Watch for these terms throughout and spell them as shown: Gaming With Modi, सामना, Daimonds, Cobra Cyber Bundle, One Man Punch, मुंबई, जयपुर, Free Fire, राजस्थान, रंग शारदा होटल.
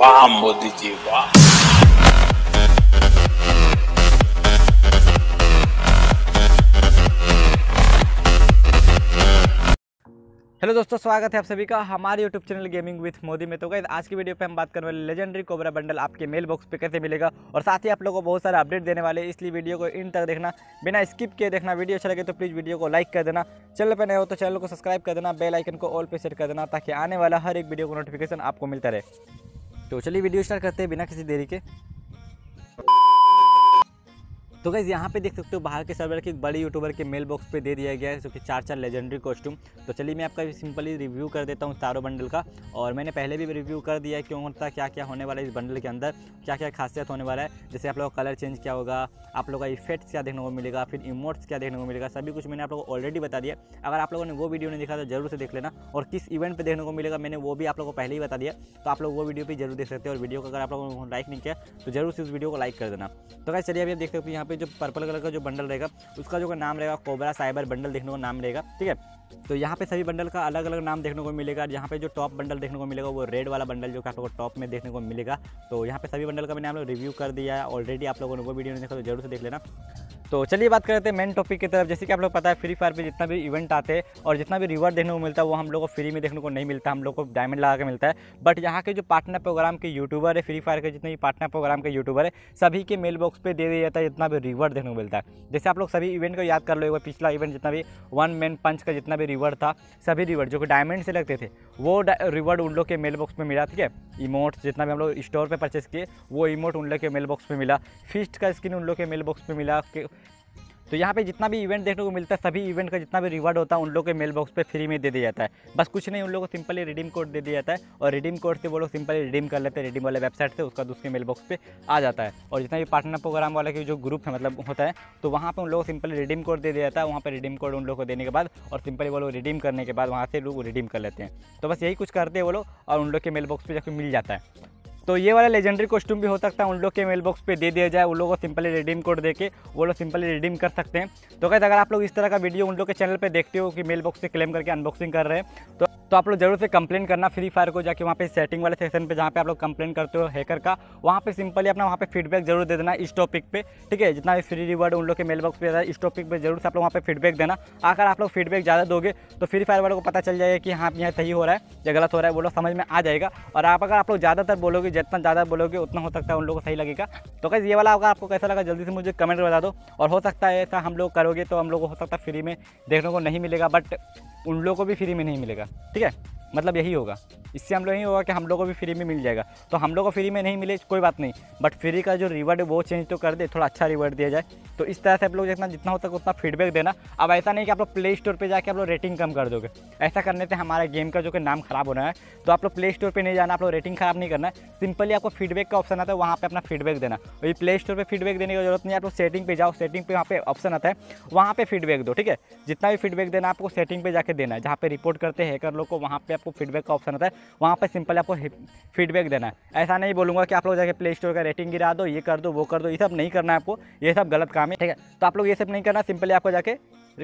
वाह मोदी जी वाह। हेलो दोस्तों, स्वागत है आप सभी का हमारे YouTube channel gaming with Modi में। तो गाइस आज की वीडियो पे हम बात करने वाले लेजेंडरी कोबरा बंडल आपके मेल बॉक्स पे कैसे मिलेगा और साथ ही आप लोगों को बहुत सारे अपडेट देने वाले, इसलिए वीडियो को एंड तक देखना, बिना स्किप किए देखना। वीडियो अच्छा लगे तो प्लीज़ वीडियो को लाइक कर देना, चैनल पर नए हो तो चैनल को सब्सक्राइब कर देना, बेल आइकन को ऑल पे सेट कर देना ताकि आने वाला हर एक वीडियो का नोटिफिकेशन आपको मिलता रहे। तो चलिए वीडियो स्टार्ट करते हैं बिना किसी देरी के। तो गाइस यहाँ पे देख सकते हो बाहर के सर्वर के एक बड़े यूट्यूबर के मेल बॉक्स पे दे दिया गया है जो कि 4-4 लेजेंडरी कॉस्ट्यूम। तो चलिए मैं आपका सिंपली रिव्यू कर देता हूँ चारों बंडल का, और मैंने पहले भी रिव्यू कर दिया है क्यों होता है, क्या क्या होने वाला है इस बंडल के अंदर, क्या क्या खासियत होने वाला है, जैसे आप लोग का कलर चेंज क्या होगा, आप लोग का इफेक्ट्स क्या देखने को मिलेगा, फिर इमोट्स क्या देखने को मिलेगा, सभी कुछ मैंने आप लोगों को ऑलरेडी बता दिया। अगर आप लोगों ने वो वीडियो नहीं देखा तो जरूर से देख लेना, और किस इवेंट पर देखने को मिलेगा मैंने वो भी आप लोगों को पहले ही बता दिया, तो आप लोग वो वीडियो भी जरूर देख सकते हो। और वीडियो को अगर आप लोगों ने लाइक नहीं किया तो जरूर से उस वीडियो को लाइक कर देना। तो गाइस चलिए अभी आप देख सकते हो पे जो पर्पल कलर का जो बंडल रहेगा उसका जो नाम रहेगा कोबरा साइबर बंडल देखने को नाम रहेगा, ठीक है। तो यहाँ पे सभी बंडल का अलग अलग नाम देखने को मिलेगा। यहाँ पे जो टॉप बंडल देखने को मिलेगा वो रेड वाला बंडल जो कि आप लोगों को टॉप में देखने को मिलेगा। तो यहाँ पे सभी बंडल का मैंने आप लोग रिव्यू कर दिया है ऑलरेडी, आप लोगों ने वो वीडियो नहीं देखा तो जरूर से देख लेना। तो चलिए बात करते हैं मेन टॉपिक की तरफ। जैसे कि आप लोग पता है फ्री फायर पे जितना भी इवेंट आते हैं और जितना भी रिवॉर्ड देखने को मिलता है वो हम लोग को फ्री में देखने को नहीं मिलता, हम लोग को डायमंड लगा के मिलता है। बट यहाँ के जो पार्टनर प्रोग्राम के यूट्यूबर है, फ्री फायर के जितने भी पार्टनर प्रोग्राम के यूट्यूबर है सभी के मेल बॉक्स पर दे दिया जाता है जितना भी रिवॉर्ड देखने को मिलता है। जैसे आप लोग सभी इवेंट को याद कर लो, पिछला इवेंट जितना भी वन मैन पंच का जितना भी रिवॉर्ड था, सभी रिवॉर्ड जो कि डायमंड से लगते थे वो रिवॉर्ड उन लोग के मेल बॉक्स में मिला, ठीक है। इमोट्स जितना भी हम लोग स्टोर पर परचेस किए वो इमोट उन लोग के मेल बॉक्स में मिला, फिस्ट का स्किन उन लोग के मेल बॉक्स में मिला। तो यहाँ पे जितना भी इवेंट देखने को मिलता है सभी इवेंट का जितना भी रिवॉर्ड होता है उन लोगों के मेल बॉक्स पे फ्री में दे दिया जाता है। बस कुछ नहीं, उन लोगों को सिंपली रिडीम कोड दे दिया जाता है और रिडीम कोड से वो लोग सिंपली रिडीम कर लेते हैं रिडीम वाले वेबसाइट से, उसका दूसरे मेल बॉक्स पे आ जाता है। और जितना भी पार्टनर प्रोग्राम वाला के जो ग्रुप है मतलब होता है तो वहाँ पर उन लोगों को सिंपली रिडीम कोड दे दिया जाता है। वहाँ पर रिडीम कोड उन लोगों को देने के बाद और सिंपली वो लोग रिडीम करने के बाद वहाँ से लोग रिडीम कर लेते हैं। तो बस यही कुछ करते हैं वो लोग और उन लोग के मेल बॉक्स पर जाकर मिल जाता है। तो ये वाला लेजेंडरी कॉस्ट्यूम भी हो सकता है उन लोग के मेल बॉक्स पे दे दिया जाए, उन लोगों को सिंपली रिडीम कोड देके वो लोग सिंपली रिडीम कर सकते हैं। तो गाइस अगर आप लोग इस तरह का वीडियो उन लोग के चैनल पे देखते हो कि मेल बॉक्स से क्लेम करके अनबॉक्सिंग कर रहे हैं तो आप लोग जरूर से कंप्लेन करना फ्री फायर को जाके, वहाँ पे सेटिंग वाले सेक्शन पे जहाँ पे आप लोग कंप्लेन करते हो हैकर का, वहाँ पे सिंपली अपना वहाँ पे फीडबैक जरूर दे देना इस टॉपिक पे, ठीक है। जितना भी फ्री रिवॉर्ड उन लोग के मेल बॉक्स पे आता है इस टॉपिक पे जरूर से आप लोग वहाँ पे फीडबैक देना। अगर आप लोग फीडबैक ज़्यादा दोगे तो फ्री फायर वालों को पता चल जाएगा कि हाँ यहाँ सही हो रहा है या गलत हो रहा है, वो लोग समझ में आ जाएगा। और आप अगर आप लोग ज़्यादातर बोलोगे, जितना ज़्यादा बोलोगे उतना हो सकता है उन लोगों को सही लगेगा। तो गाइस ये वाला आपको कैसा लगा जल्दी से मुझे कमेंट में बता दो, और हो सकता है ऐसा हम लोग करोगे तो हम लोग को हो सकता है फ्री में देखने को नहीं मिलेगा, बट उन लोगों को भी फ्री में नहीं मिलेगा, ठीक है। मतलब यही होगा, इससे हम लोग यही होगा कि हम लोगों को भी फ्री में मिल जाएगा। तो हम लोगों को फ्री में नहीं मिले कोई बात नहीं, बट फ्री का जो रिवॉर्ड है वो चेंज तो कर दे, थोड़ा अच्छा रिवॉर्ड दिया जाए। तो इस तरह से आप लोग जितना हो सके उतना फीडबैक देना। अब ऐसा नहीं कि आप लोग प्ले स्टोर पर जाकर आप लोग रेटिंग कम कर दोगे, ऐसा करने से हमारे गेम का जो कि नाम खराब होना है। तो आप लोग प्ले स्टोर पर नहीं जाना, आप लोग रेटिंग खराब नहीं करना है, सिंपली आपको फीडबैक का ऑप्शन आता है वहाँ पर अपना फीडबैक देना। वही प्ले स्टोर पर फीडबैक देने की जरूरत नहीं, आप लोग सेटिंग पर जाओ, सेटिंग पर वहाँ पे ऑप्शन आता है वहाँ पर फीडबैक दो, ठीक है। जितना भी फीडबैक देना आपको सेटिंग पर जाकर देना है, जहाँ पे रिपोर्ट करते हैं हैकर लोग को वहाँ पे आपको फीडबैक का ऑप्शन आता है, वहाँ पे सिंपल आपको फीडबैक देना है। ऐसा नहीं बोलूँगा कि आप लोग जाके प्ले स्टोर का रेटिंग गिरा दो, ये कर दो वो कर दो, ये सब नहीं करना है आपको, ये सब गलत काम है, ठीक है। तो आप लोग ये सब नहीं करना, सिंपली आपको जाके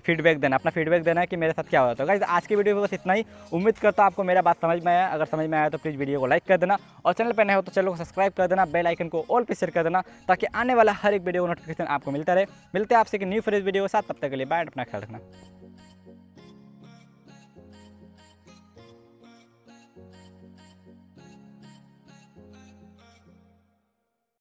फीडबैक देना, अपना फीडबैक देना है कि मेरे साथ क्या हुआ। तो गाइस आज की वीडियो में बस इतना ही, उम्मीद करता हूँ आपको मेरा बात समझ में आया। अगर समझ में आया तो प्लीज़ वीडियो को लाइक कर देना, और चैनल पर नए हो तो चैनल को सब्सक्राइब कर देना, बेल आइकन को ऑल पे शेयर कर देना ताकि आने वाला हर एक वीडियो का नोटिफिकेशन आपको मिलता रहे। मिलते हैं आपसे एक न्यू फ्रेश वीडियो के साथ, तब तक के लिए बाय, अपना ख्याल रखना।